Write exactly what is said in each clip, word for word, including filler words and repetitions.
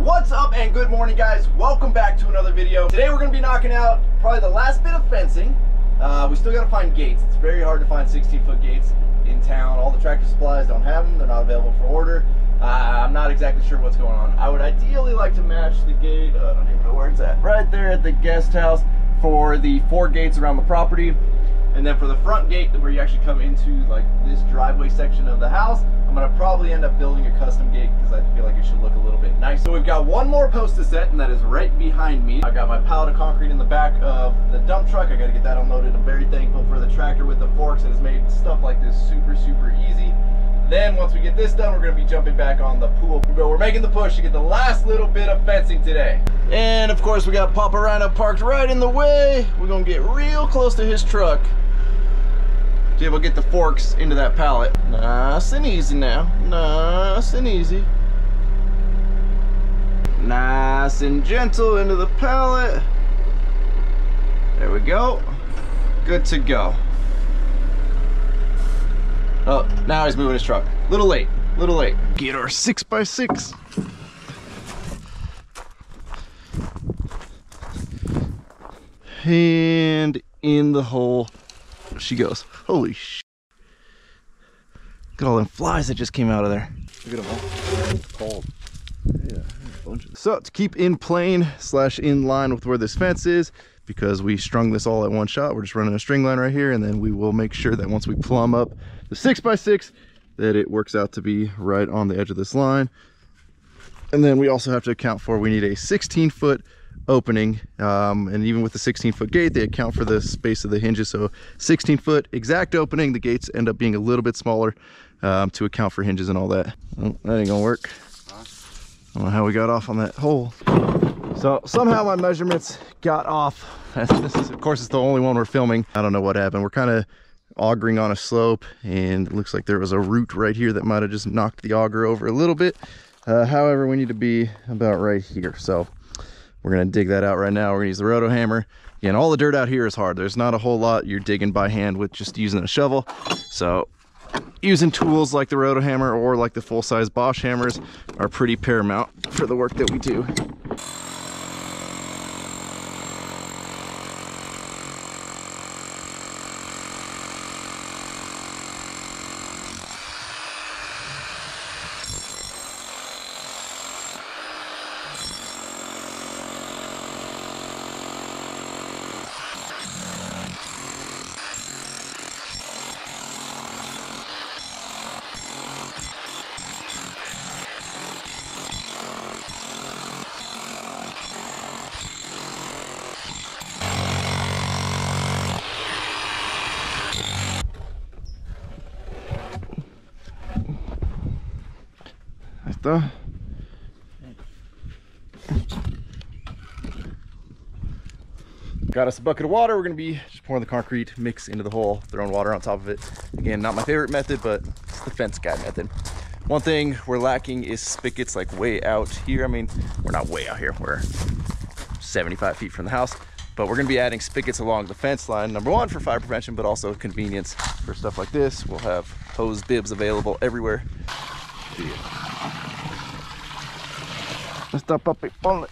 What's up and good morning, guys. Welcome back to another video. Today we're gonna be knocking out probably the last bit of fencing. Uh, we still gotta find gates. It's very hard to find sixteen foot gates in town. All the Tractor Supplies don't have them. They're not available for order. Uh, I'm not exactly sure what's going on. I would ideally like to match the gate. Uh, I don't even know where it's at. Right there at the guest house for the four gates around the property. And then for the front gate where you actually come into like this driveway section of the house, I'm gonna probably end up building a custom gate because I feel like it should look a little bit nice. So we've got one more post to set, and that is right behind me. I got my pallet of concrete in the back of the dump truck. I gotta get that unloaded. I'm very thankful for the tractor with the forks that has made stuff like this super, super easy. Then once we get this done, we're gonna be jumping back on the pool. But we're making the push to get the last little bit of fencing today. And of course we got Papa Rhino parked right in the way. We're gonna get real close to his truck. Be able to get the forks into that pallet. Nice and easy now. Nice and easy. Nice and gentle into the pallet. There we go. Good to go. Oh, now he's moving his truck. Little late, little late. Get our six by six. And in the hole she goes. Holy sh! Look at all them flies that just came out of there. Look at them all. It's cold. Yeah, a bunch of them. So to keep in plane slash in line with where this fence is, because we strung this all at one shot, we're just running a string line right here, and then we will make sure that once we plumb up the six by six, that it works out to be right on the edge of this line. And then we also have to account for we need a sixteen foot opening, um, and even with the sixteen foot gate, they account for the space of the hinges. So sixteen foot exact opening, the gates end up being a little bit smaller um, to account for hinges and all that. Oh, that ain't gonna work. I don't know how we got off on that hole. So somehow my measurements got off. This is, of course, it's the only one we're filming. I don't know what happened. We're kind of augering on a slope, and it looks like there was a root right here that might have just knocked the auger over a little bit. Uh, however, we need to be about right here. So we're gonna dig that out right now. We're gonna use the roto hammer. Again, all the dirt out here is hard. There's not a whole lot you're digging by hand with just using a shovel. So using tools like the roto hammer or like the full-size Bosch hammers are pretty paramount for the work that we do. All Got us a bucket of water. We're gonna be just pouring the concrete mix into the hole, throwing water on top of it. Again, not my favorite method, but it's the fence guy method. One thing we're lacking is spigots, like way out here. I mean, we're not way out here, we're seventy-five feet from the house, but we're gonna be adding spigots along the fence line, number one for fire prevention, but also convenience for stuff like this. We'll have hose bibs available everywhere. Yeah. Está papi, ponle.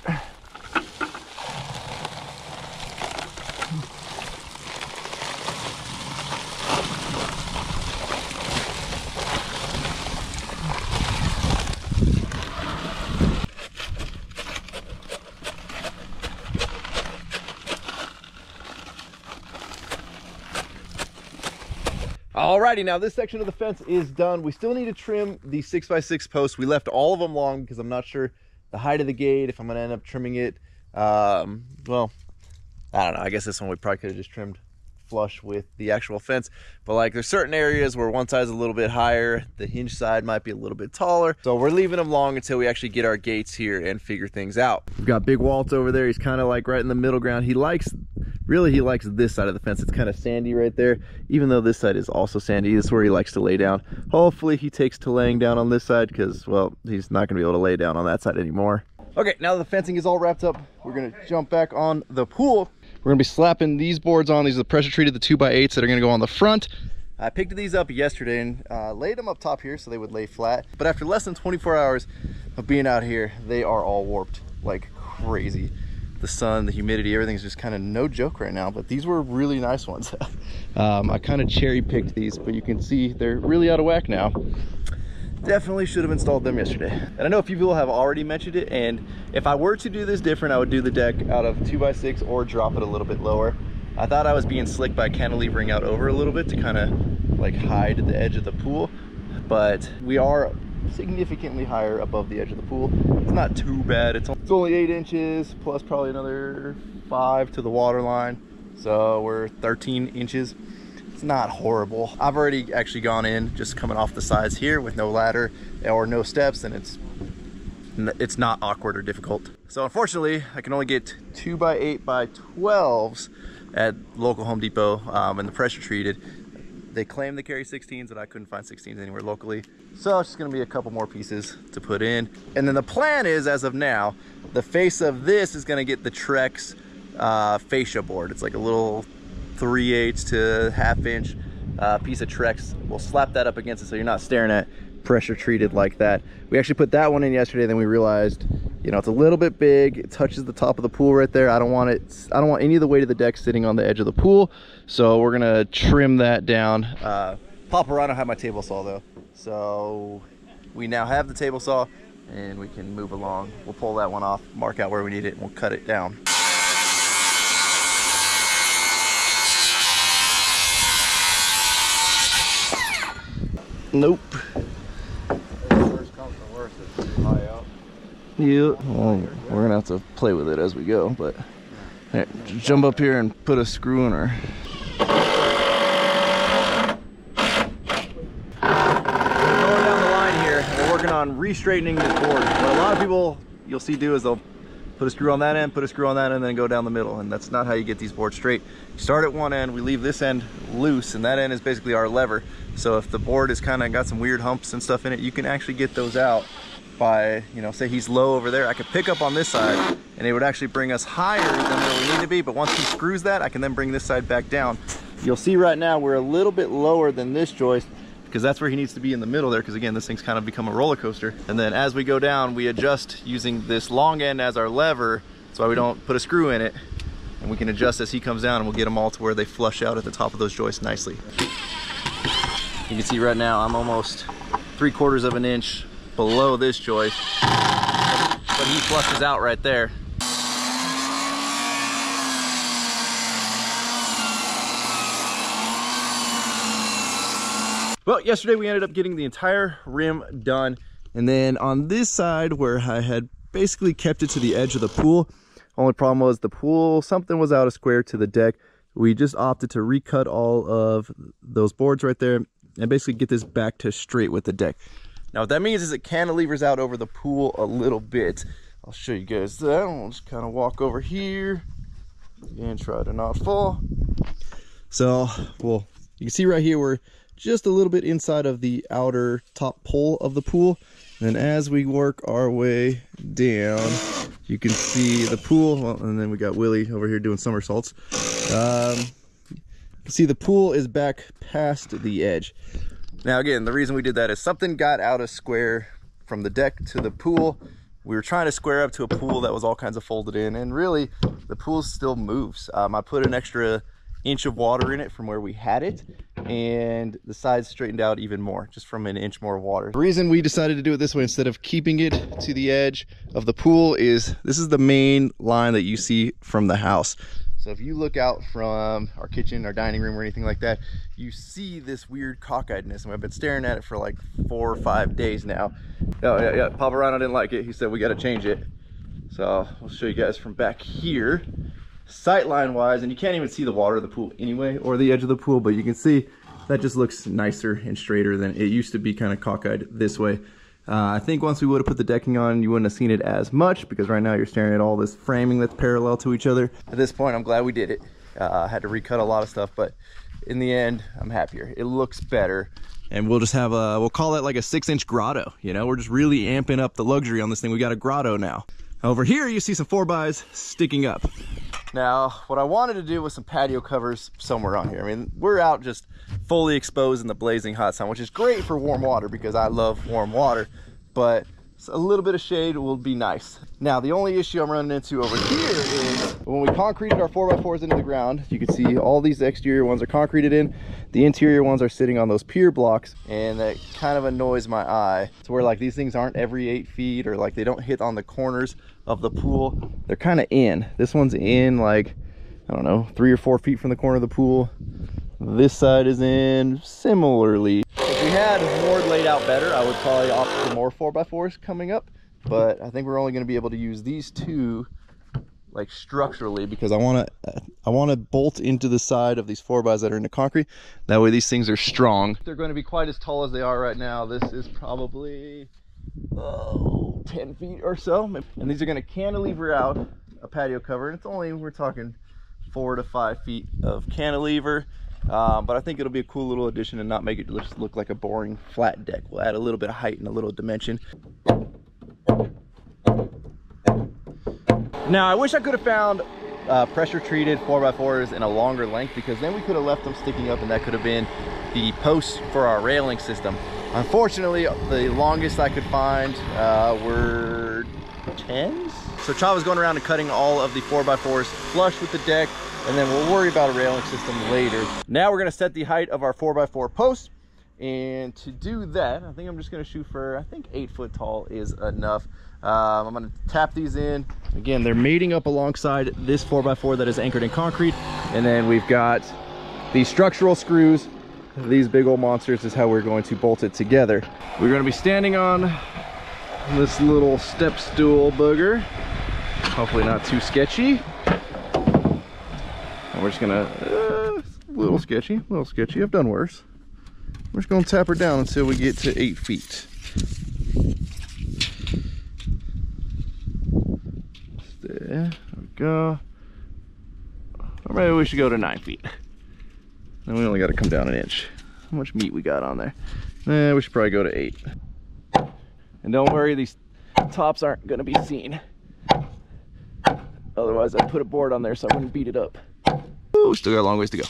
Alrighty, now this section of the fence is done. We still need to trim the six by six posts. We left all of them long because I'm not sure the height of the gate, if I'm gonna end up trimming it. Um, well, I don't know, I guess this one we probably could have just trimmed flush with the actual fence, but like there's certain areas where one side's a little bit higher, the hinge side might be a little bit taller, so we're leaving them long until we actually get our gates here and figure things out. We've got Big Walt over there. He's kind of like right in the middle ground. He likes, really he likes this side of the fence. It's kind of sandy right there, even though this side is also sandy. This is where he likes to lay down. Hopefully he takes to laying down on this side, because well, he's not gonna be able to lay down on that side anymore. Okay, now that the fencing is all wrapped up, we're gonna jump back on the pool. We're gonna be slapping these boards on. These are the pressure treated, the two by eights that are gonna go on the front. I picked these up yesterday and uh, laid them up top here so they would lay flat. But after less than twenty-four hours of being out here, they are all warped like crazy. The sun, the humidity, everything's just kind of no joke right now, but these were really nice ones. um, I kind of cherry picked these, but you can see they're really out of whack now. Definitely should have installed them yesterday. And I know a few people have already mentioned it, and if I were to do this different, I would do the deck out of two by six or drop it a little bit lower. I thought I was being slick by cantilevering out over a little bit to kind of like hide the edge of the pool, but we are significantly higher above the edge of the pool. It's not too bad. It's only eight inches plus probably another five to the water line. So we're thirteen inches. It's not horrible. I've already actually gone in just coming off the sides here with no ladder or no steps, and it's it's not awkward or difficult. So unfortunately, I can only get two by eight by twelves at local Home Depot, um, and the pressure treated. They claim they carry sixteens, and I couldn't find sixteens anywhere locally. So it's just gonna be a couple more pieces to put in. And then the plan is, as of now, the face of this is gonna get the Trex uh, fascia board. It's like a little three eighths to half inch uh, piece of Trex. We'll slap that up against it so you're not staring at pressure treated like that. We actually put that one in yesterday, then we realized, you know, it's a little bit big. It touches the top of the pool right there. I don't want it, I don't want any of the weight of the deck sitting on the edge of the pool. So we're gonna trim that down. Uh, Papa Rhino had my table saw though. So we now have the table saw and we can move along. We'll pull that one off, mark out where we need it, and we'll cut it down. Nope. Yeah, well, we're gonna have to play with it as we go, but all right, jump up here and put a screw in her. Going down the line here, we're working on re-straightening this board. What a lot of people you'll see do is they'll put a screw on that end, put a screw on that end, and then go down the middle, and that's not how you get these boards straight. You start at one end, we leave this end loose, and that end is basically our lever. So if the board is kind of got some weird humps and stuff in it, you can actually get those out by, you know, say he's low over there, I could pick up on this side and it would actually bring us higher than where we need to be. But once he screws that, I can then bring this side back down. You'll see right now we're a little bit lower than this joist because that's where he needs to be in the middle there, because again, this thing's kind of become a roller coaster. And then as we go down, we adjust using this long end as our lever. That's why we don't put a screw in it, and we can adjust as he comes down, and we'll get them all to where they flush out at the top of those joists nicely. You can see right now I'm almost three quarters of an inch below this joist, but he flushes out right there. Well, yesterday we ended up getting the entire rim done, and then on this side where I had basically kept it to the edge of the pool, only problem was the pool, something was out of square to the deck. We just opted to recut all of those boards right there and basically get this back to straight with the deck. Now what that means is it cantilevers out over the pool a little bit. I'll show you guys that. I'll just kind of walk over here and try to not fall. So, well, you can see right here we're just a little bit inside of the outer top pole of the pool. And as we work our way down, you can see the pool. Well, and then we got Willie over here doing somersaults. Um, you can see the pool is back past the edge. Now again, the reason we did that is something got out of square from the deck to the pool. We were trying to square up to a pool that was all kinds of folded in, and really the pool still moves. Um, I put an extra inch of water in it from where we had it, and the sides straightened out even more, just from an inch more water. The reason we decided to do it this way instead of keeping it to the edge of the pool is this is the main line that you see from the house. So if you look out from our kitchen, our dining room, or anything like that, you see this weird cockeyedness, and I've been staring at it for like four or five days now. Oh yeah, yeah, Papa Rhino didn't like it. He said we got to change it. So I'll show you guys from back here, sightline wise, and you can't even see the water of the pool anyway, or the edge of the pool, but you can see that just looks nicer and straighter than it used to be, kind of cockeyed this way. Uh, I think once we would have put the decking on, you wouldn't have seen it as much, because right now you're staring at all this framing that's parallel to each other. At this point, I'm glad we did it. Uh, I had to recut a lot of stuff, but in the end, I'm happier. It looks better. And we'll just have a, we'll call it like a six inch grotto. You know, we're just really amping up the luxury on this thing. We got a grotto now. Over here, you see some four bys sticking up. Now, what I wanted to do was some patio covers somewhere on here. I mean, we're out just fully exposed in the blazing hot sun, which is great for warm water because I love warm water, but a little bit of shade will be nice. Now, the only issue I'm running into over here is when we concreted our four by fours into the ground, you can see all these exterior ones are concreted in. The interior ones are sitting on those pier blocks, and that kind of annoys my eye to where like these things aren't every eight feet or like they don't hit on the corners of the pool. They're kind of in. This one's in like, I don't know, three or four feet from the corner of the pool. This side is in similarly. If we had more laid out better, I would probably opt for more four by fours coming up, but I think we're only going to be able to use these two like structurally because I want to I want to bolt into the side of these four bys that are in the concrete. That way these things are strong. They're going to be quite as tall as they are right now. This is probably oh, ten feet or so. And these are going to cantilever out a patio cover. And it's only, we're talking four to five feet of cantilever. Um, but I think it'll be a cool little addition and not make it just look like a boring flat deck. We'll add a little bit of height and a little dimension. Now, I wish I could have found uh, pressure treated four by fours in a longer length because then we could have left them sticking up and that could have been the posts for our railing system. Unfortunately, the longest I could find uh, were tens. So Chava's going around and cutting all of the four by fours flush with the deck, and then we'll worry about a railing system later. Now we're gonna set the height of our four by four posts, and to do that, I think I'm just gonna shoot for, I think eight foot tall is enough. Um, I'm gonna tap these in. Again, they're mating up alongside this four by four that is anchored in concrete, and then we've got the structural screws. These big old monsters is how we're going to bolt it together. We're gonna be standing on this little step stool booger. Hopefully not too sketchy. We're just gonna, uh, a little sketchy, a little sketchy. I've done worse. We're just gonna tap her down until we get to eight feet. There we go. Or maybe we should go to nine feet. Then we only gotta come down an inch. How much meat we got on there? Eh, we should probably go to eight. And don't worry, these tops aren't gonna be seen. Otherwise, I'd put a board on there so I wouldn't beat it up. Ooh, still got a long ways to go.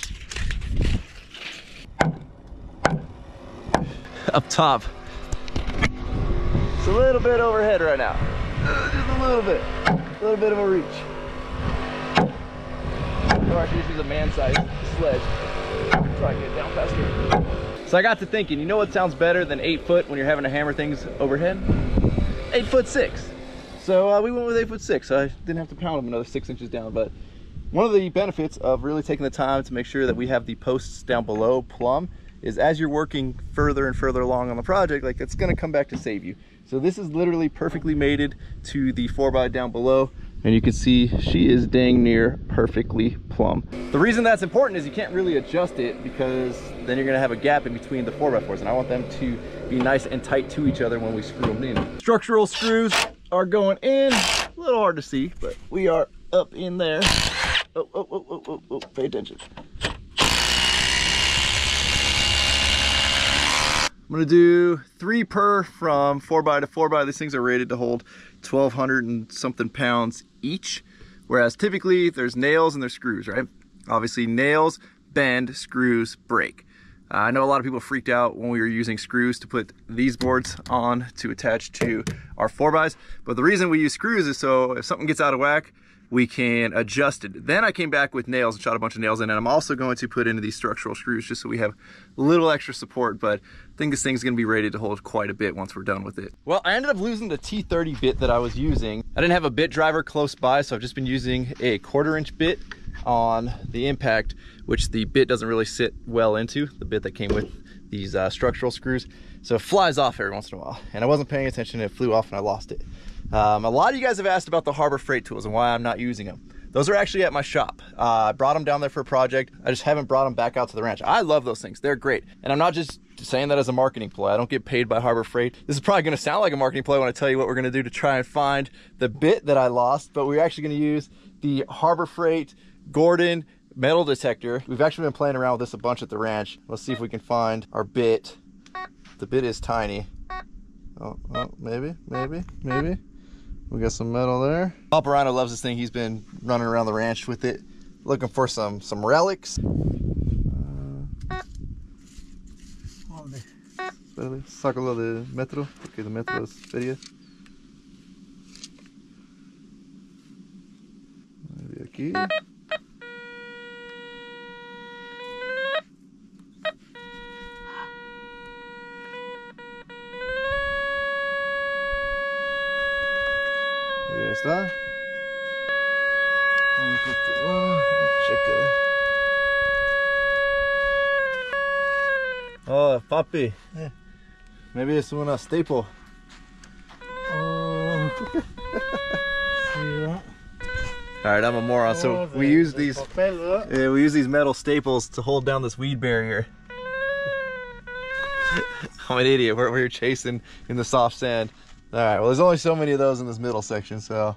Up top. It's a little bit overhead right now. Uh, just a little bit. A little bit of a reach. Or I could just use a man-sized sledge. Try to get it down faster. So I got to thinking, you know what sounds better than eight foot when you're having to hammer things overhead? Eight foot six. So uh, we went with eight foot six. So I didn't have to pound them another six inches down, but one of the benefits of really taking the time to make sure that we have the posts down below plumb is as you're working further and further along on the project, like it's gonna come back to save you. So this is literally perfectly mated to the four by down below, and you can see she is dang near perfectly plumb. The reason that's important is you can't really adjust it because then you're gonna have a gap in between the four by fours, and I want them to be nice and tight to each other when we screw them in. Structural screws are going in. A little hard to see, but we are up in there. Oh, oh, oh, oh, oh, oh, pay attention. I'm gonna do three per from four by to four by. These things are rated to hold twelve hundred and something pounds each. Whereas typically there's nails and there's screws, right? Obviously nails bend, screws break. Uh, I know a lot of people freaked out when we were using screws to put these boards on to attach to our four bys. But the reason we use screws is so if something gets out of whack, we can adjust it. Then I came back with nails and shot a bunch of nails in, and I'm also going to put into these structural screws just so we have a little extra support, but I think this thing's gonna be rated to hold quite a bit once we're done with it. Well, I ended up losing the T thirty bit that I was using. I didn't have a bit driver close by, so I've just been using a quarter inch bit on the impact, which the bit doesn't really sit well into, the bit that came with these uh, structural screws. So it flies off every once in a while, and I wasn't paying attention, it flew off and I lost it. Um, a lot of you guys have asked about the Harbor Freight tools and why I'm not using them. Those are actually at my shop. Uh, I brought them down there for a project. I just haven't brought them back out to the ranch. I love those things. They're great. And I'm not just saying that as a marketing ploy. I don't get paid by Harbor Freight. This is probably going to sound like a marketing ploy when I tell you what we're going to do to try and find the bit that I lost, but we're actually going to use the Harbor Freight Gordon metal detector. We've actually been playing around with this a bunch at the ranch. Let's see if we can find our bit. The bit is tiny. Oh, oh maybe, maybe, maybe. We got some metal there. Alperano loves this thing. He's been running around the ranch with it, looking for some some relics. Uh, Espérale, saco lo de metro, porque de metro es feria. De aquí. Ahí está. Vamos a capturar, checa. Oh, papi. Yeah. Maybe it's one a staple. Oh. Yeah. All right, I'm a moron. So oh, we the, use the these papel, yeah, we use these metal staples to hold down this weed barrier. I'm an idiot. We're, we're chasing in the soft sand. All right, well, there's only so many of those in this middle section, so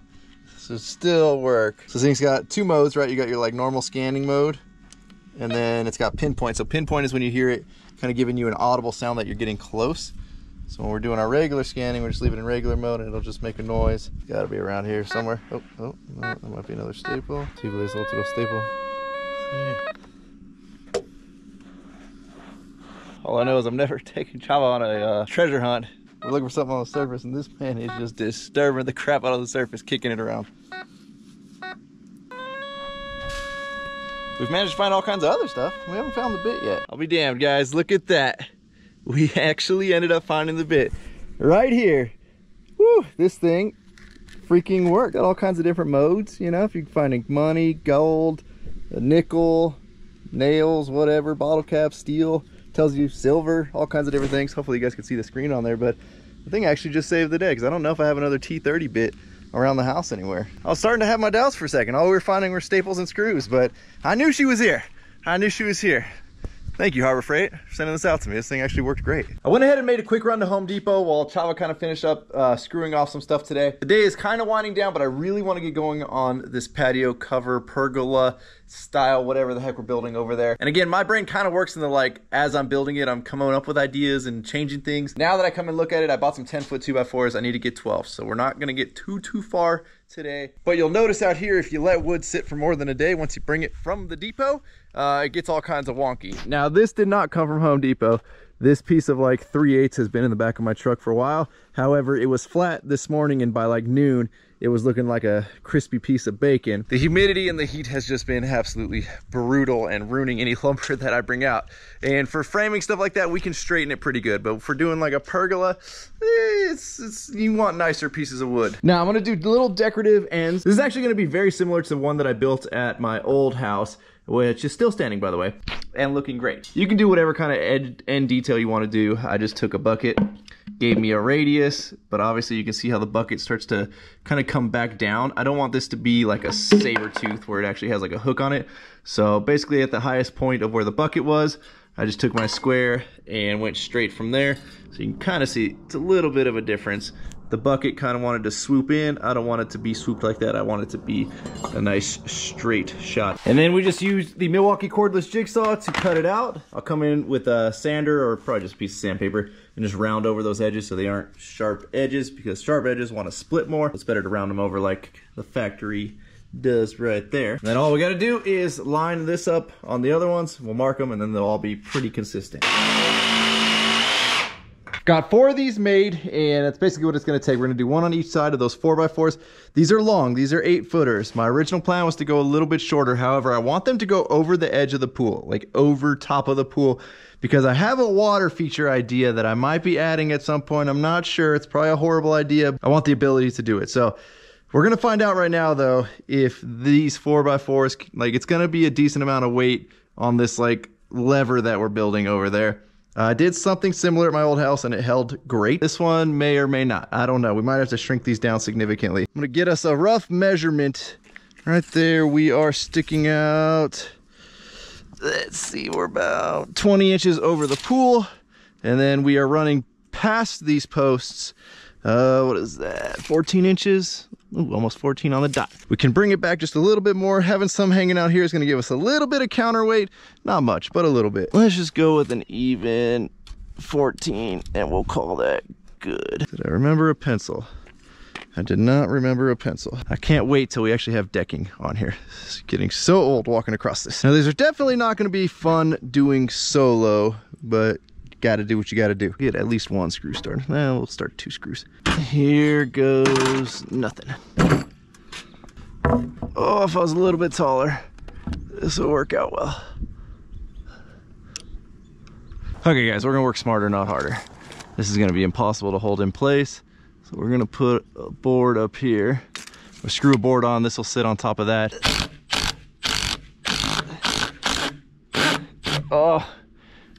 this will still work. So this thing's got two modes, right? You got your like normal scanning mode, and then it's got pinpoint. So pinpoint is when you hear it kind of giving you an audible sound that you're getting close. So when we're doing our regular scanning, we just leave it in regular mode and it'll just make a noise. It's gotta be around here somewhere. Oh, oh, no, that might be another staple. See if there's otro staple. Yeah. All I know is I'm never taking Chava on a uh, treasure hunt. We're looking for something on the surface and this man is just disturbing the crap out of the surface, kicking it around. We've managed to find all kinds of other stuff. We haven't found the bit yet. I'll be damned, guys. Look at that. We actually ended up finding the bit right here. Woo! This thing freaking worked. Got all kinds of different modes, you know, if you're finding money, gold, a nickel, nails, whatever, bottle caps, steel, tells you silver, all kinds of different things. Hopefully you guys can see the screen on there, but the thing actually just saved the day because I don't know if I have another T thirty bit around the house anywhere. I was starting to have my doubts for a second. All we were finding were staples and screws, but I knew she was here. I knew she was here. Thank you, Harbor Freight, for sending this out to me. This thing actually worked great. I went ahead and made a quick run to Home Depot while Chava kind of finished up uh, screwing off some stuff today. The day is kind of winding down, but I really want to get going on this patio cover, pergola style, whatever the heck we're building over there. And again, my brain kind of works in the like, as I'm building it, I'm coming up with ideas and changing things. Now that I come and look at it, I bought some ten foot two by fours. I need to get twelve, so we're not going to get too, too far today. But you'll notice out here, if you let wood sit for more than a day, once you bring it from the depot, uh, it gets all kinds of wonky. Now this did not come from Home Depot. This piece of like three eighths has been in the back of my truck for a while. However, it was flat this morning and by like noon, it was looking like a crispy piece of bacon. The humidity and the heat has just been absolutely brutal and ruining any lumber that I bring out. And for framing stuff like that, we can straighten it pretty good. But for doing like a pergola, it's, it's you want nicer pieces of wood. Now I'm gonna do little decorative ends. This is actually gonna be very similar to the one that I built at my old house, which is still standing, by the way, and looking great. You can do whatever kind of end, end detail you wanna do. I just took a bucket, gave me a radius, but obviously you can see how the bucket starts to kind of come back down. I don't want this to be like a saber tooth where it actually has like a hook on it. So basically at the highest point of where the bucket was, I just took my square and went straight from there. So you can kind of see it's a little bit of a difference. The bucket kind of wanted to swoop in. I don't want it to be swooped like that. I want it to be a nice straight shot. And then we just used the Milwaukee cordless jigsaw to cut it out. I'll come in with a sander or probably just a piece of sandpaper and just round over those edges so they aren't sharp edges, because sharp edges want to split more. It's better to round them over like the factory does right there. And then all we got to do is line this up on the other ones. We'll mark them and then they'll all be pretty consistent. Got four of these made, and that's basically what it's going to take. We're going to do one on each side of those four by fours. These are long. These are eight footers. My original plan was to go a little bit shorter. However, I want them to go over the edge of the pool, like over top of the pool, because I have a water feature idea that I might be adding at some point. I'm not sure. It's probably a horrible idea. I want the ability to do it. So we're going to find out right now, though, if these four by fours, like it's going to be a decent amount of weight on this like lever that we're building over there. I uh, did something similar at my old house and it held great. This one may or may not. I don't know. We might have to shrink these down significantly. I'm gonna get us a rough measurement. Right there, we are sticking out. Let's see, we're about twenty inches over the pool. And then we are running past these posts. Uh, what is that? fourteen inches? Ooh, almost fourteen on the dot. We can bring it back just a little bit more. Having some hanging out here is gonna give us a little bit of counterweight. Not much, but a little bit. Let's just go with an even fourteen and we'll call that good. Did I remember a pencil? I did not remember a pencil. I can't wait till we actually have decking on here. It's getting so old walking across this. Now these are definitely not gonna be fun doing solo, but gotta do what you gotta do. Get at least one screw started. Now we'll start two screws. Here goes nothing. Oh, if I was a little bit taller, this will work out well. Okay guys, we're gonna work smarter, not harder. This is gonna be impossible to hold in place. So we're gonna put a board up here. We'll screw a board on, this will sit on top of that. Oh,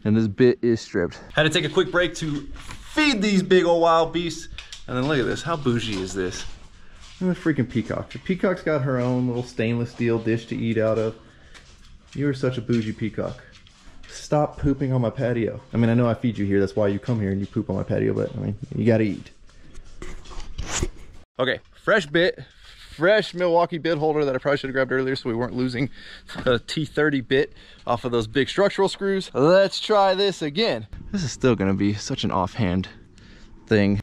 and this bit is stripped. Had to take a quick break to feed these big old wild beasts. And then look at this, how bougie is this? And the freaking peacock. The peacock's got her own little stainless steel dish to eat out of. You are such a bougie peacock. Stop pooping on my patio. I mean, I know I feed you here, that's why you come here and you poop on my patio, but I mean, you gotta eat. Okay, fresh bit, fresh Milwaukee bit holder that I probably should have grabbed earlier so we weren't losing the T thirty bit off of those big structural screws. Let's try this again. This is still gonna be such an offhand thing.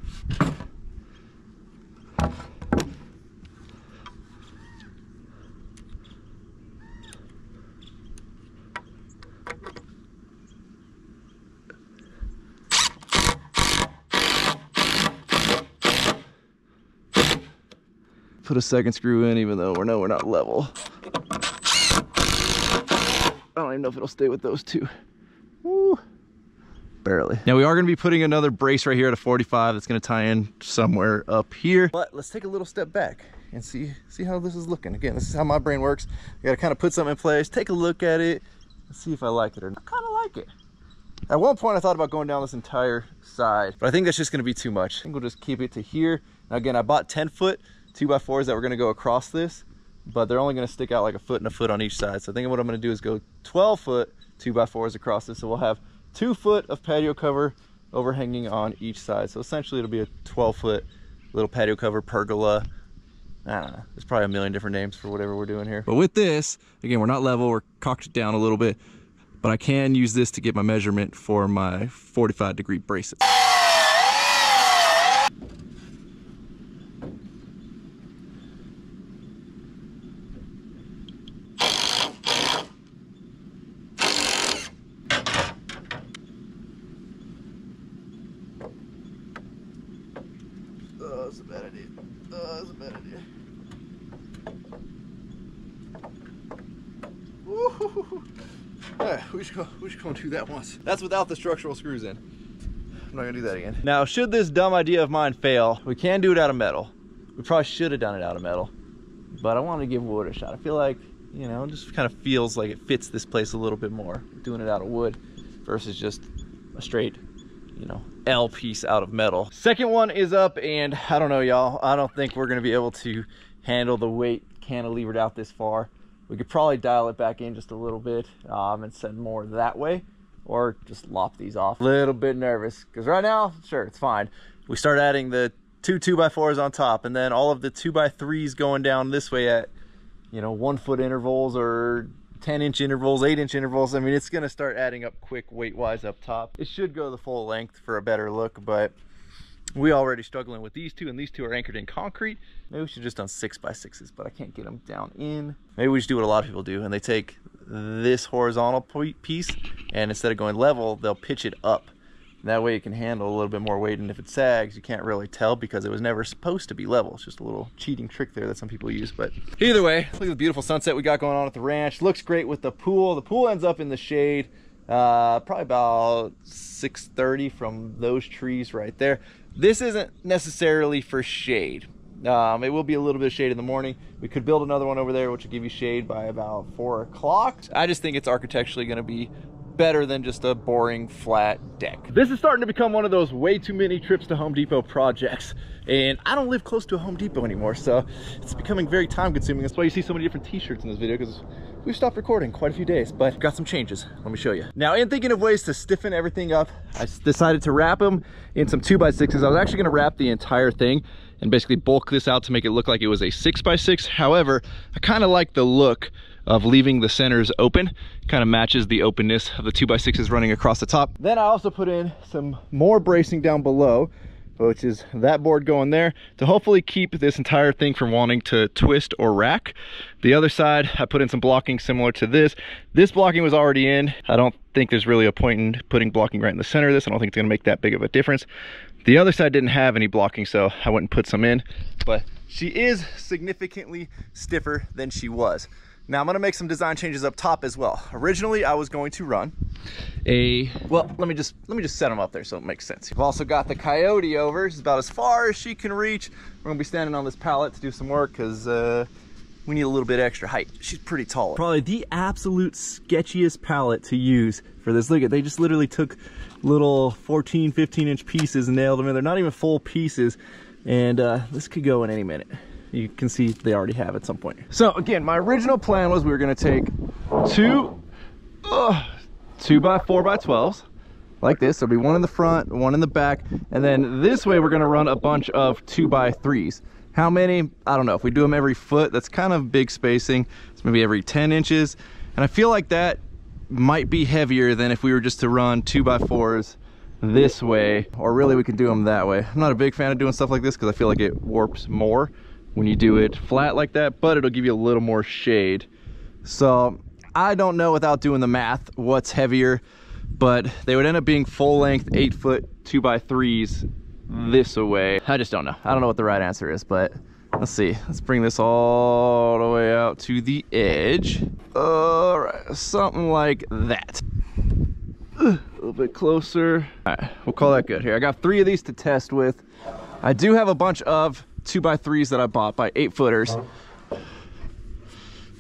Put a second screw in, even though we know we're not level. I don't even know if it'll stay with those two. Woo. Barely. Now we are gonna be putting another brace right here at a forty-five that's gonna tie in somewhere up here. But let's take a little step back and see, see how this is looking. Again, this is how my brain works. You gotta kind of put something in place, take a look at it, and see if I like it or not. I kinda like it. At one point I thought about going down this entire side, but I think that's just gonna be too much. I think we'll just keep it to here. Now again, I bought ten foot. two by fours that we're gonna go across this, but they're only gonna stick out like a foot and a foot on each side. So I think what I'm gonna do is go twelve foot two by fours across this. So we'll have two foot of patio cover overhanging on each side. So essentially it'll be a twelve foot little patio cover, pergola. I don't know, there's probably a million different names for whatever we're doing here. But with this, again, we're not level, we're cocked it down a little bit, but I can use this to get my measurement for my forty-five degree braces. That's a bad idea. Oh, that's a bad idea. Woo-hoo-hoo-hoo. All right, we should go, we should go and do that once. That's without the structural screws in. I'm not gonna do that again. Now, should this dumb idea of mine fail, we can do it out of metal. We probably should have done it out of metal, but I wanted to give wood a shot. I feel like, you know, it just kind of feels like it fits this place a little bit more, doing it out of wood versus just a straight, you know, L piece out of metal. Second one is up, and I don't know, y'all, I don't think we're gonna be able to handle the weight cantilevered out this far. We could probably dial it back in just a little bit um, and send more that way, or just lop these off. A little bit nervous, because right now, sure, it's fine. We start adding the two two by fours on top, and then all of the two by threes going down this way at, you know, one foot intervals or ten inch intervals, eight inch intervals. I mean, it's gonna start adding up quick weight wise up top. It should go the full length for a better look, but we already struggling with these two, and these two are anchored in concrete. Maybe we should just done six by sixes, but I can't get them down in. Maybe we just do what a lot of people do, and they take this horizontal piece, and instead of going level, they'll pitch it up. That way it can handle a little bit more weight, and if it sags, you can't really tell because it was never supposed to be level. It's just a little cheating trick there that some people use, but either way, look at the beautiful sunset we got going on at the ranch. Looks great with the pool. The pool ends up in the shade, uh, probably about six thirty from those trees right there. This isn't necessarily for shade. Um, it will be a little bit of shade in the morning. We could build another one over there, which will give you shade by about four o'clock. I just think it's architecturally gonna be better than just a boring flat deck. This is starting to become one of those way too many trips to Home Depot projects, and I don't live close to a Home Depot anymore, so it's becoming very time consuming. That's why you see so many different t-shirts in this video, because we've stopped recording quite a few days, but got some changes. Let me show you. Now, in thinking of ways to stiffen everything up, I decided to wrap them in some two by sixes. I was actually gonna wrap the entire thing and basically bulk this out to make it look like it was a six by six. However, I kind of like the look of leaving the centers open. Kind of matches the openness of the two by sixes running across the top. Then I also put in some more bracing down below which is that board going there to hopefully keep this entire thing from wanting to twist or rack. The other side, I put in some blocking similar to this. This blocking was already in. I don't think there's really a point in putting blocking right in the center of this. I don't think it's gonna make that big of a difference. The other side didn't have any blocking, so I went and put some in, but she is significantly stiffer than she was. Now I'm gonna make some design changes up top as well. Originally, I was going to run a, well, let me just let me just set them up there so it makes sense. We've also got the Coyote over. It's about as far as she can reach. We're gonna be standing on this pallet to do some work because uh, we need a little bit extra height. She's pretty tall. Probably the absolute sketchiest pallet to use for this. Look at, they just literally took little fourteen, fifteen inch pieces and nailed them in. They're not even full pieces. And uh, this could go in any minute. You can see they already have at some point. So again, my original plan was we were gonna take two uh, two by four by twelves like this. There'll be one in the front, one in the back, and then this way we're gonna run a bunch of two by threes. How many? I don't know. If we do them every foot, that's kind of big spacing. It's maybe every ten inches. And I feel like that might be heavier than if we were just to run two by fours this way, or really we could do them that way. I'm not a big fan of doing stuff like this because I feel like it warps more when you do it flat like that, but it'll give you a little more shade. So I don't know without doing the math what's heavier, but they would end up being full length eight foot two by threes this away. I just don't know. I don't know what the right answer is, but let's see. Let's bring this all the way out to the edge. All right, something like that. A little bit closer. All right, we'll call that good here. I got three of these to test with. I do have a bunch of two by threes that I bought by eight footers.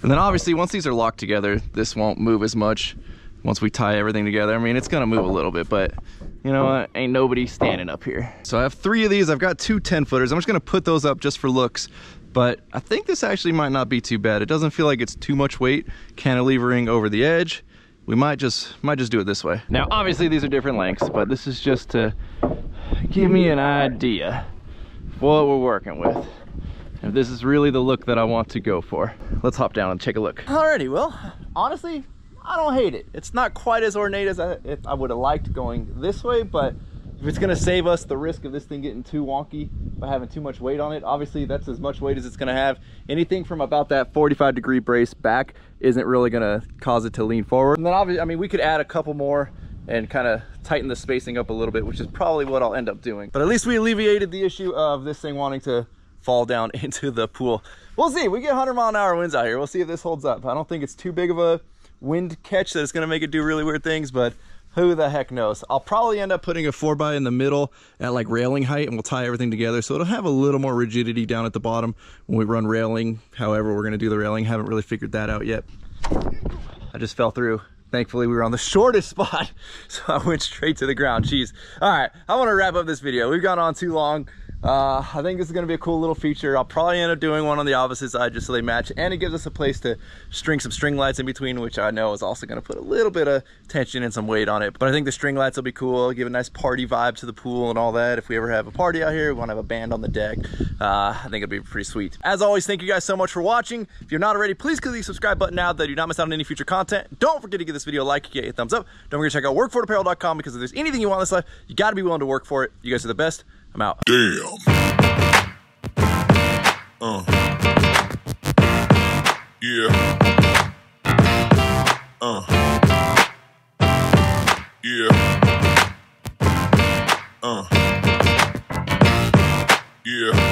And then obviously once these are locked together, this won't move as much. Once we tie everything together, I mean, it's gonna move a little bit, but you know what? Ain't nobody standing up here. So I have three of these. I've got two ten footers. I'm just gonna put those up just for looks, but I think this actually might not be too bad. It doesn't feel like it's too much weight cantilevering over the edge. We might just might just do it this way. Now, obviously these are different lengths, but this is just to give me an idea what we're working with. If this is really the look that I want to go for. Let's hop down and take a look. Alrighty, well, honestly, I don't hate it. It's not quite as ornate as I, if I would have liked going this way, but if it's gonna save us the risk of this thing getting too wonky by having too much weight on it, obviously that's as much weight as it's gonna have. Anything from about that forty-five degree brace back isn't really gonna cause it to lean forward. And then obviously, I mean, we could add a couple more and kind of tighten the spacing up a little bit, which is probably what I'll end up doing. But at least we alleviated the issue of this thing wanting to fall down into the pool. We'll see, we get one hundred mile an hour winds out here. We'll see if this holds up. I don't think it's too big of a wind catch that it's gonna make it do really weird things, but who the heck knows? I'll probably end up putting a four by in the middle at like railing height, and we'll tie everything together. So it'll have a little more rigidity down at the bottom when we run railing. However, we're gonna do the railing. Haven't really figured that out yet. I just fell through. Thankfully, we were on the shortest spot, so I went straight to the ground. Jeez. All right, I want to wrap up this video. We've gone on too long. Uh, I think this is going to be a cool little feature. I'll probably end up doing one on the opposite side just so they match, and it gives us a place to string some string lights in between, which I know is also going to put a little bit of tension and some weight on it. But I think the string lights will be cool. It'll give a nice party vibe to the pool and all that. If we ever have a party out here, we want to have a band on the deck. Uh, I think it'll be pretty sweet. As always, thank you guys so much for watching. If you're not already, please click the subscribe button now that you do not miss out on any future content. Don't forget to give this video a like, get a thumbs up. Don't forget to check out workforitapparel dot com because if there's anything you want in this life, you got to be willing to work for it. You guys are the best. I'm out. Damn. Uh. Yeah. Uh. Yeah. Uh. Yeah.